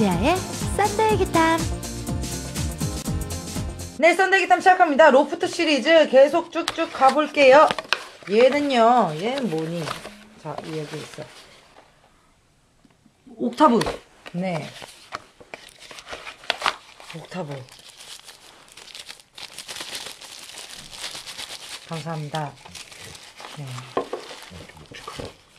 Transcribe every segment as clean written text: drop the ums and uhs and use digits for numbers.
지아의 썬데이 기탐. 네, 썬데이 기탐 시작합니다. 로프트 시리즈 계속 쭉쭉 가볼게요. 얘는요, 얘는 뭐니? 자, 여기 있어. 옥타브. 네. 옥타브. 감사합니다.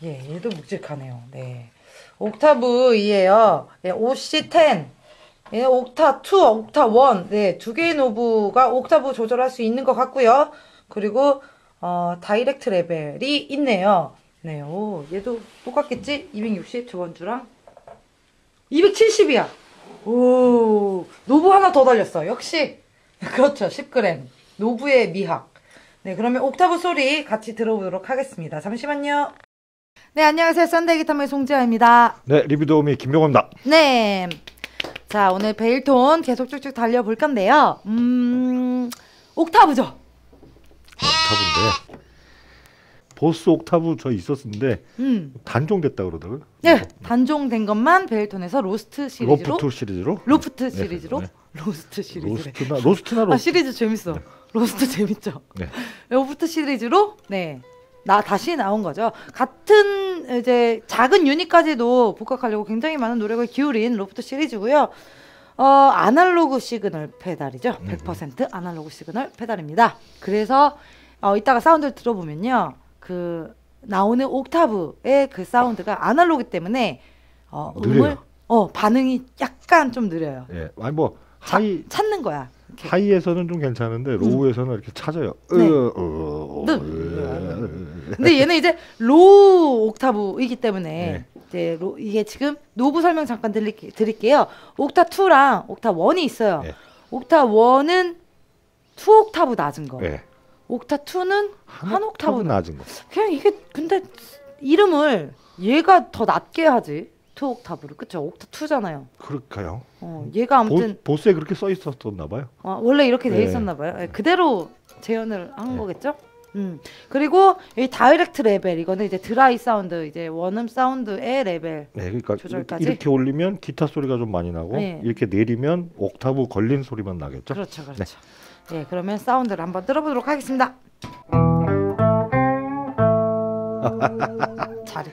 네. 예, 얘도 묵직하네요. 네. 옥타브이에요. 예, OC-10. 예, 옥타2, 옥타1. 네, 두 개의 노브가 옥타브 조절할 수 있는 것 같고요. 그리고, 다이렉트 레벨이 있네요. 네, 오, 얘도 똑같겠지? 260, 저번 주랑. 270이야! 오, 노브 하나 더 달렸어. 역시. 그렇죠. 10g. 노브의 미학. 네, 그러면 옥타브 소리 같이 들어보도록 하겠습니다. 잠시만요. 네, 안녕하세요. 썬데이 기타의 송지아입니다. 네, 리뷰도우미 김병호입니다. 네, 자, 오늘 베일톤 계속 쭉쭉 달려볼 건데요. 옥타브죠? 옥타브인데 보스 옥타브 저 있었는데 단종됐다 그러더라고요. 네, 단종된 것만 베일톤에서 로스트 시리즈로 로프트 시리즈로. 아, 시리즈 재밌어. 네. 로스트 재밌죠? 네. 로프트 시리즈로 네. 다시 나온 거죠. 같은 이제 작은 유닛까지도 복각하려고 굉장히 많은 노력을 기울인 로프트 시리즈고요. 아날로그 시그널 페달이죠. 100% 아날로그 시그널 페달입니다. 그래서 이따가 사운드를 들어보면요, 그 나오는 옥타브의 그 사운드가 아날로그 때문에 느려요. 반응이 약간 좀 느려요. 예, 아니 뭐 하이 찾는 거야. 이렇게. 하이에서는 좀 괜찮은데 로우에서는 이렇게 찾아요. 네. 근데 얘는 이제 로우 옥타브이기 때문에 네. 이제 이게 지금 노브 설명 잠깐 드릴게요. 옥타2랑 옥타1이 있어요. 네. 옥타1은 2옥타브 낮은 거. 네. 옥타2는 한 옥타브 낮은 거. 그냥 이게 근데 이름을 얘가 더 낮게 하지. 2옥타브로. 그쵸? 옥타2잖아요. 그럴까요? 얘가 아무튼 보스에 그렇게 써 있었나 봐요. 원래 이렇게 네. 돼 있었나 봐요. 네, 그대로 재현을 한 네. 거겠죠? 그리고 이 다이렉트 레벨, 이거는 이제 드라이 사운드, 이제 원음 사운드의 레벨. 네, 그러니까 조절까지. 이렇게 올리면 기타 소리가 좀 많이 나고 네. 이렇게 내리면 옥타브 걸린 소리만 나겠죠? 그렇죠, 그렇죠. 네, 네, 그러면 사운드를 한번 들어보도록 하겠습니다. 잘해.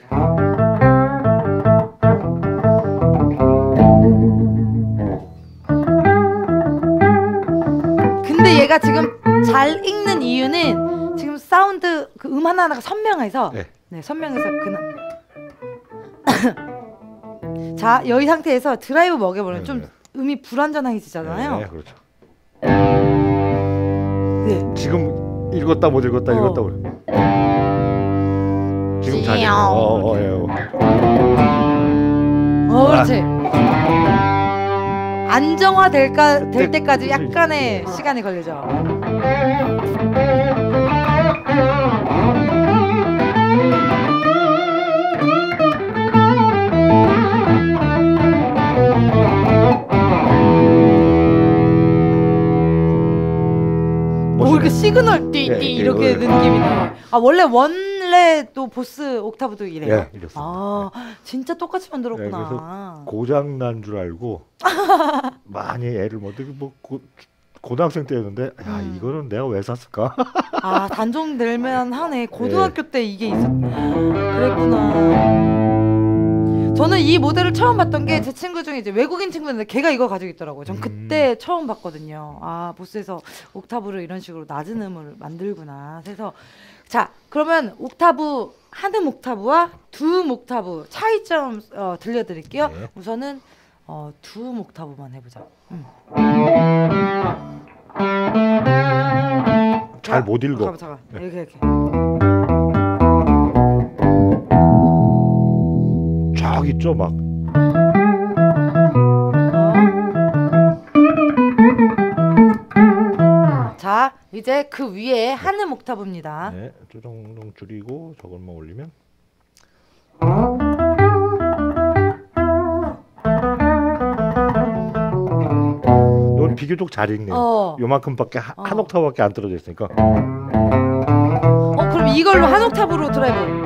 제가 지금 잘 읽는 이유는 지금 사운드 그 음 하나하나가 선명해서 네, 네 선명해서 그냥 자, 여기 상태에서 드라이브 먹여보면 네, 좀 네. 음이 불완전해지잖아요. 네, 그렇죠. 네. 지금 읽었다 못 읽었다 읽었다 못 지금 잘 읽어. 그렇지. 안정화될까 될 때까지 약간의 시간이 걸리죠. 뭐 이렇게 시그널 띠띠 이렇게 느낌이 나요. 아, 원래 또 보스 옥타브도 이래요. 예, 이렇습니다. 아, 네. 진짜 똑같이 만들었구나. 네, 그래서 고장 난 줄 알고 많이 애를 못 들고 뭐 고등학생 때였는데 야, 이거는 내가 왜 샀을까? 아, 단종될만 하네. 고등학교 네. 때 이게 그랬구나. 저는 이 모델을 처음 봤던 게 제 친구 중에 이제 외국인 친구인데 걔가 이거 가지고 있더라고요. 전 그때 처음 봤거든요. 아, 보스에서 옥타브를 이런 식으로 낮은 음을 만들구나. 그래서 자, 그러면 옥타브, 한 음 옥타브와 두 음 옥타브 차이점 들려드릴게요. 네. 우선은 두 음 옥타브만 해보자. 잘 못 읽어. 잠깐만. 네. 이렇게. 쫙 있죠, 막. 자, 이제 그 위에 한 음 옥타브입니다. 네, 조정동 줄이고 저것만 올리면. 이건 비교적 잘 읽네요. 요만큼밖에 한 옥타브밖에 안 떨어져 있으니까. 그럼 이걸로 한 옥타브로 드라이브.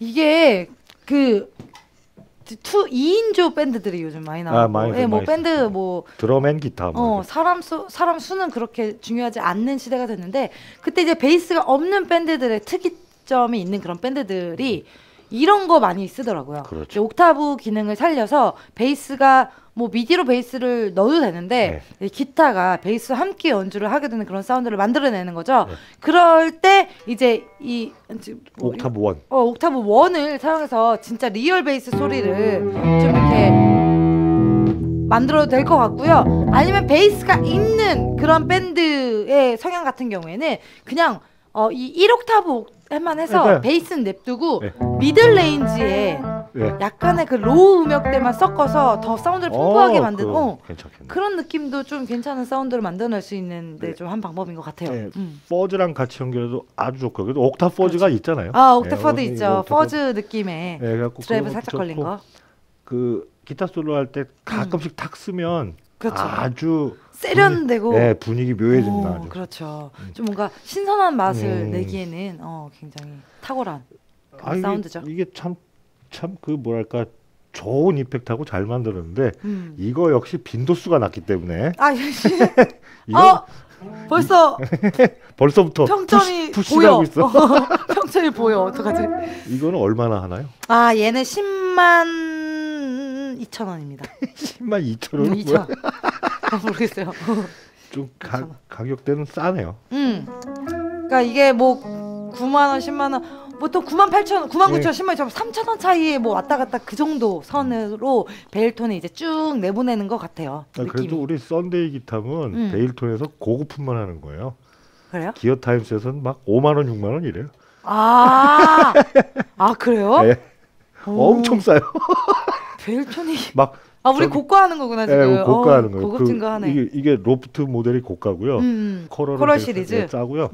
이게 그 2인조 밴드들이 요즘 많이 나오고, 아, 많이, 예, 뭐 많이 밴드 있었어요. 뭐 드럼 앤 기타, 뭐 사람 수는 그렇게 중요하지 않는 시대가 됐는데, 그때 이제 베이스가 없는 밴드들의 특이점이 있는 그런 밴드들이 이런 거 많이 쓰더라고요. 그렇죠. 옥타브 기능을 살려서 베이스가 뭐 미디로 베이스를 넣어도 되는데, 네, 기타가 베이스와 함께 연주를 하게 되는 그런 사운드를 만들어내는 거죠. 네. 그럴 때 이제 이 옥타브 1, 옥타브 1을 사용해서 진짜 리얼 베이스 소리를 좀 이렇게 만들어도 될 것 같고요. 아니면 베이스가 있는 그런 밴드의 성향 같은 경우에는 그냥 이 1옥타브 만 해서, 그러니까, 베이스는 냅두고, 네, 미들 레인지에, 네, 약간의 그 로우 음역대만 섞어서 더 사운드를 풍부하게 만드고, 그런 느낌도 좀 괜찮은 사운드를 만들어낼 수 있는데, 네, 좀 한 방법인 것 같아요. 네. 퍼즈랑 같이 연결해도 아주 좋고, 그래도 옥타브 퍼즈가, 그렇죠, 있잖아요. 아, 옥타브 퍼즈, 네, 있죠. 퍼즈 느낌의, 네, 드라이브 살짝 걸린 거. 그 기타 솔로 할 때 가끔씩 탁 쓰면, 그렇죠, 아주 세련되고, 네, 분위기 묘해진다. 아주. 그렇죠. 좀 뭔가 신선한 맛을 내기에는 굉장히 탁월한 사운드죠. 이게 참 그 뭐랄까, 좋은 이펙트하고 잘 만들었는데, 이거 역시 빈도수가 낮기 때문에. 아, 역시. 벌써부터 평점이 보여. 있어. 평점이 보여. 어떡하지? 이거는 얼마나 하나요? 아, 얘는 10만 2,000원입니다. 10만 2,000원? 2천. 모르겠어요. 좀 가격대는 싸네요. 그러니까 이게 뭐 9만 원, 10만 원, 보통 9만 8천 원, 9만 9천 원, 10만 원, 3천 원 차이에 뭐 왔다 갔다 그 정도 선으로 베일톤에 이제 쭉 내보내는 것 같아요. 아, 그래도 우리 썬데이 기타는 베일톤에서 고급품만 하는 거예요. 그래요? 기어 타임스에서는 막 5만 원, 6만 원 이래요. 아, 아 그래요? 네. 엄청 싸요. 베일톤이 막 우리 고가하는 거구나 지금. 네, 고가하는 거예요. 고급진 거 하네. 이게 로프트 모델이 고가고요. 커럴 시리즈 싸고요.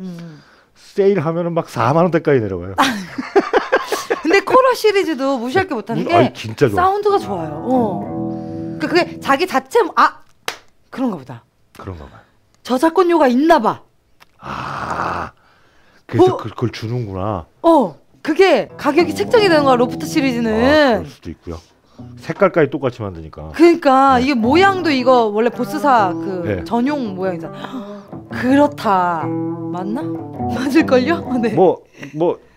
세일하면은 막 4만 원대까지 내려가요. 근데 커럴 시리즈도 무시할 게 못하는 게, 진짜 좋아. 사운드가 좋아요. 그러니까 그게 자기 자체 그런가 보다. 그런가 봐. 저작권료가 있나 봐. 아, 그래서 그걸 주는구나. 그게 가격이 책정이 되는 거야, 로프트 시리즈는. 그럴 수도 있고요. 색깔까지 똑같이 만드니까. 그러니까, 네, 이게 모양도 이거 원래 보스사 그, 네, 전용 모양이잖아. 그렇다. 맞나? 맞을걸요? 네. 뭐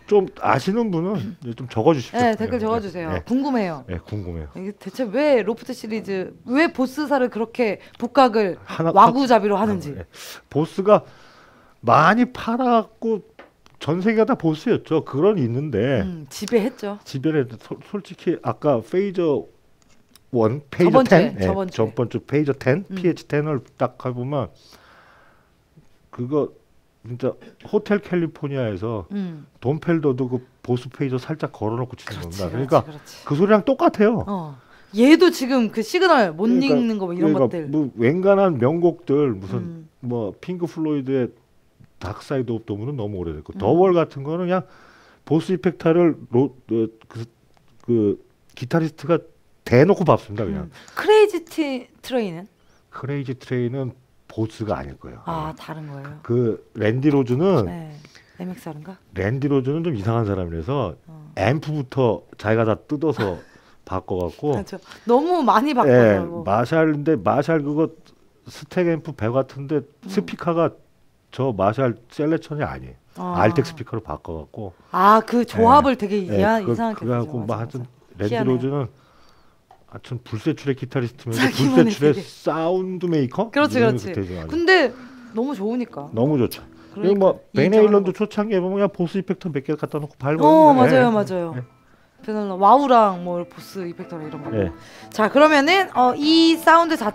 좀 아시는 분은 좀 적어주십시오. 네, 댓글 적어주세요. 네. 궁금해요. 네, 궁금해요. 이게 대체 왜 로프트 시리즈, 왜 보스사를 그렇게 복각을 와구잡이로 하는지. 네. 보스가 많이 팔았고 전 세계가 다 보스였죠. 그런 있는데 지배했죠. 지배를 했는데, 솔직히 아까 페이저 1, 페이저 10, 저번 주 페이저 10, PH10을 딱 해보면 그거 진짜 호텔 캘리포니아에서 돈 펠더도 그 보스 페이저 살짝 걸어놓고 치는 겁니다. 그러니까 그 소리랑 똑같아요. 얘도 지금 그 시그널 못 읽는 거 뭐 이런 것들. 뭐 웬간한 명곡들 무슨 뭐 핑크 플로이드의 닥 사이드 오브 도문은 너무 오래됐고, 더 월 같은 거는 그냥 보스 이펙터를 기타리스트가 대놓고 밟습니다, 그냥. 크레이지 트레인은? 크레이지 트레인은 보스가 아닐 거예요. 아, 다른 거예요? 그 랜디 로즈는, 네, MXR인가? 랜디 로즈는 좀 이상한 사람이라서 앰프부터 자기가 다 뜯어서 바꿔갖고. 그렇죠. 너무 많이 바꿔요. 마샬인데, 마샬 그거 스택 앰프 배 같은데 스피커가 저 마샬 셀렉션이 아니에요. 알텍 스피커로 바꿔갖고. 아, 그 조합을, 네, 되게, 네, 이상하게 그래갖고 뭐 하여튼 랜디로즈는 하여튼 불세출의 기타리스트면서 불세출의 사운드 메이커? 그렇지, 그렇지. 근데 너무 좋으니까. 너무 좋죠. 그리고 뭐 베네일런도 초창기에 보면 그냥 보스 이펙터 몇 개 갖다 놓고 밟고. 맞아요, 맞아요. 네. 와우랑 뭐 보스 이펙터 이런 거. 네. 자, 그러면은 이 사운드 자